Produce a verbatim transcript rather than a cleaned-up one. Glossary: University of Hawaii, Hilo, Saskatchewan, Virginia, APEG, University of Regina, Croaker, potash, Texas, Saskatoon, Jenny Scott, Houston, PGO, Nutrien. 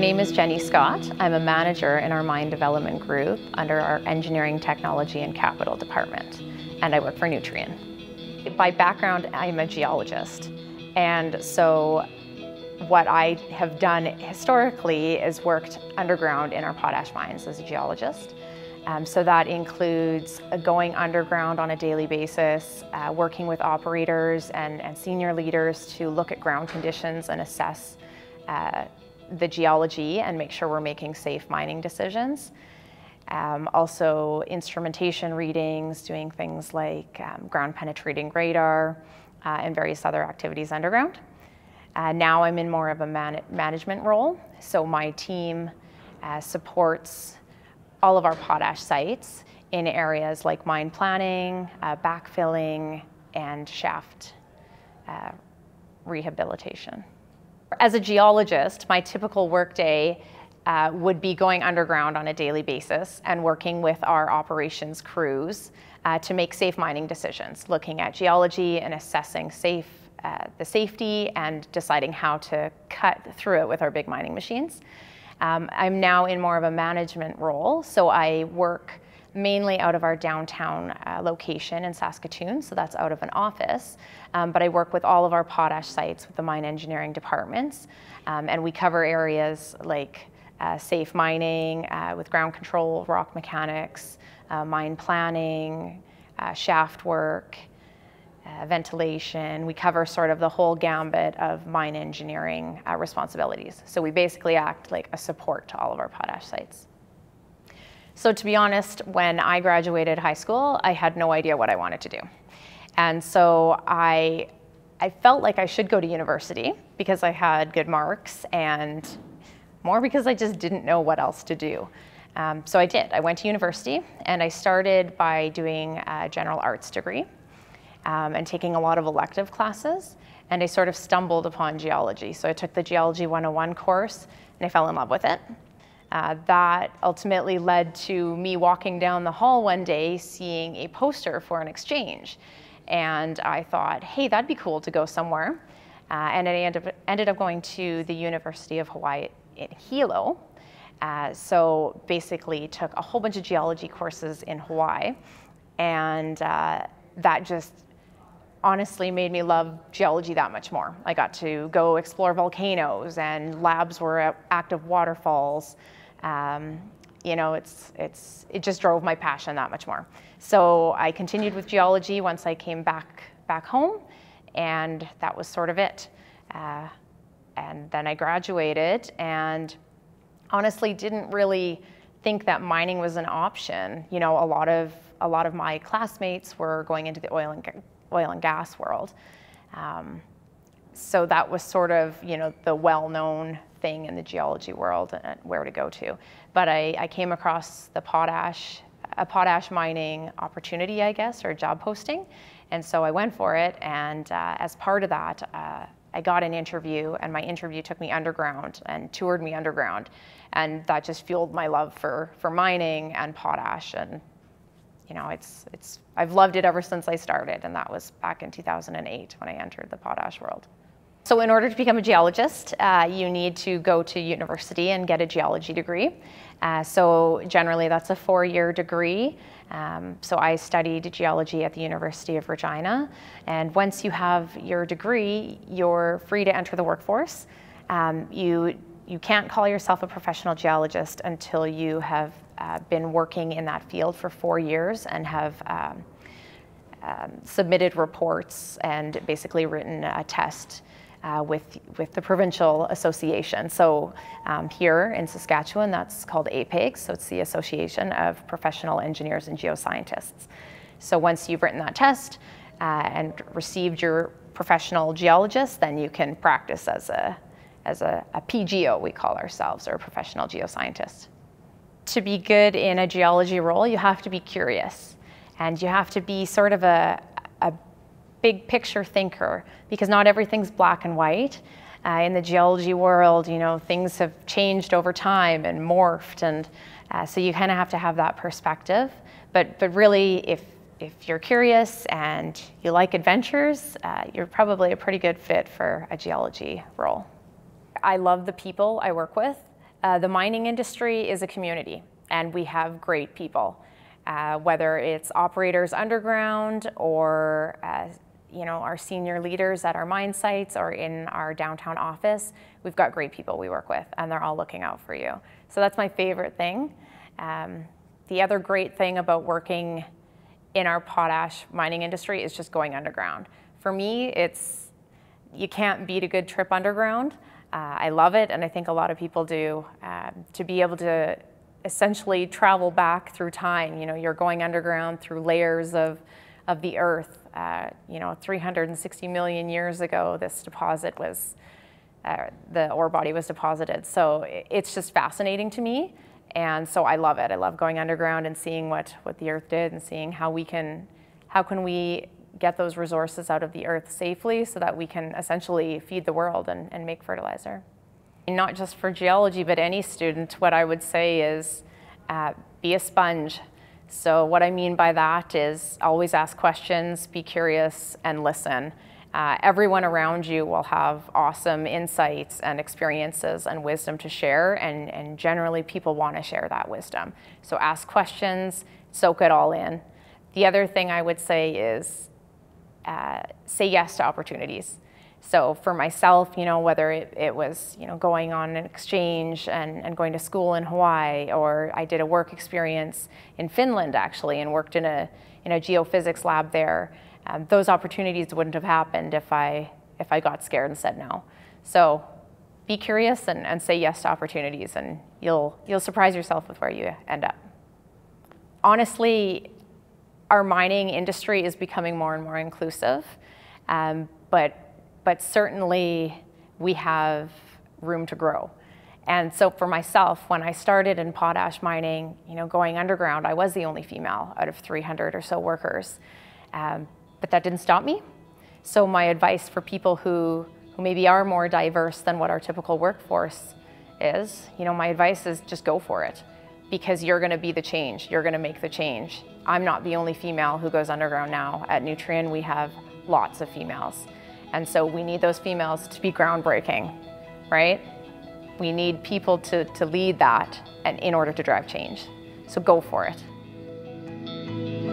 name is Jenny Scott. I'm a manager in our mine development group under our engineering, technology and capital department, and I work for Nutrien. By background, I'm a geologist, and so what I have done historically is worked underground in our potash mines as a geologist. Um, so that includes going underground on a daily basis, uh, working with operators and, and senior leaders to look at ground conditions and assess uh, the geology and make sure we're making safe mining decisions. Um, also instrumentation readings, doing things like um, ground penetrating radar uh, and various other activities underground. Uh, now I'm in more of a man management role, so my team uh, supports all of our potash sites in areas like mine planning, uh, backfilling, and shaft uh, rehabilitation. As a geologist, my typical workday uh, would be going underground on a daily basis and working with our operations crews uh, to make safe mining decisions, looking at geology and assessing safe Uh, the safety and deciding how to cut through it with our big mining machines. Um, I'm now in more of a management role, so I work mainly out of our downtown uh, location in Saskatoon, so that's out of an office, um, but I work with all of our potash sites with the mine engineering departments, um, and we cover areas like uh, safe mining uh, with ground control, rock mechanics, uh, mine planning, uh, shaft work, Uh, ventilation. We cover sort of the whole gambit of mine engineering uh, responsibilities. So we basically act like a support to all of our potash sites. So to be honest, when I graduated high school, I had no idea what I wanted to do. And so I, I felt like I should go to university because I had good marks and more because I just didn't know what else to do. Um, so I did. I went to university and I started by doing a general arts degree. Um, and taking a lot of elective classes, and I sort of stumbled upon geology. So I took the Geology one oh one course and I fell in love with it. Uh, that ultimately led to me walking down the hall one day seeing a poster for an exchange, and I thought, hey, that'd be cool to go somewhere, uh, and I ended up, ended up going to the University of Hawaii in Hilo. Uh, so basically took a whole bunch of geology courses in Hawaii, and uh, that just honestly made me love geology that much more. I got to go explore volcanoes, and labs were active waterfalls. Um, you know, it's, it's, it just drove my passion that much more. So I continued with geology once I came back, back home, and that was sort of it. Uh, and then I graduated and honestly didn't really think that mining was an option. You know, a lot of a lot of my classmates were going into the oil and oil and gas world, um, so that was sort of you know the well-known thing in the geology world and where to go to. But I, I came across the potash, a potash mining opportunity, I guess, or job posting, and so I went for it. And uh, as part of that, Uh, I got an interview, and my interview took me underground and toured me underground, and that just fueled my love for for mining and potash, and you know it's it's I've loved it ever since I started, and that was back in two thousand eight when I entered the potash world. So in order to become a geologist, uh, you need to go to university and get a geology degree. Uh, so generally that's a four-year degree. Um, so I studied geology at the University of Regina. And once you have your degree, you're free to enter the workforce. Um, you, you can't call yourself a professional geologist until you have uh, been working in that field for four years and have um, um, submitted reports and basically written a test Uh, with, with the provincial association. So um, here in Saskatchewan, that's called A P E G, so it's the Association of Professional Engineers and Geoscientists. So once you've written that test uh, and received your professional geologist, then you can practice as a, as a, a P G O, we call ourselves, or a professional geoscientist. To be good in a geology role, you have to be curious, and you have to be sort of a, a big picture thinker, because not everything's black and white. Uh, in the geology world, you know, things have changed over time and morphed, and uh, so you kind of have to have that perspective. But, but really, if, if you're curious and you like adventures, uh, you're probably a pretty good fit for a geology role. I love the people I work with. Uh, the mining industry is a community, and we have great people, uh, whether it's operators underground or uh, you know, our senior leaders at our mine sites or in our downtown office. We've got great people we work with, and they're all looking out for you. So that's my favorite thing. Um, the other great thing about working in our potash mining industry is just going underground. For me, it's, you can't beat a good trip underground. Uh, I love it, and I think a lot of people do. Uh, to be able to essentially travel back through time, you know, you're going underground through layers of, of the earth. Uh, you know, three hundred sixty million years ago, this deposit was, uh, the ore body was deposited. So it's just fascinating to me, and so I love it. I love going underground and seeing what, what the earth did, and seeing how we can, how can we get those resources out of the earth safely so that we can essentially feed the world and, and make fertilizer. And not just for geology, but any student, what I would say is uh, be a sponge. So what I mean by that is always ask questions, be curious, and listen. Uh, everyone around you will have awesome insights and experiences and wisdom to share, and, and generally people want to share that wisdom. So ask questions, soak it all in. The other thing I would say is uh, say yes to opportunities. So for myself, you know, whether it, it was, you know, going on an exchange and, and going to school in Hawaii, or I did a work experience in Finland actually and worked in a, in a geophysics lab there. Um, those opportunities wouldn't have happened if I, if I got scared and said no. So be curious and, and say yes to opportunities, and you'll, you'll surprise yourself with where you end up. Honestly, our mining industry is becoming more and more inclusive, um, but But certainly we have room to grow. And so for myself, when I started in potash mining, you know, going underground, I was the only female out of three hundred or so workers. Um, but that didn't stop me. So my advice for people who, who maybe are more diverse than what our typical workforce is, you know, my advice is just go for it, because you're gonna be the change. You're gonna make the change. I'm not the only female who goes underground now. At Nutrien, we have lots of females. And so we need those females to be groundbreaking, right? We need people to, to lead that and in order to drive change. So go for it.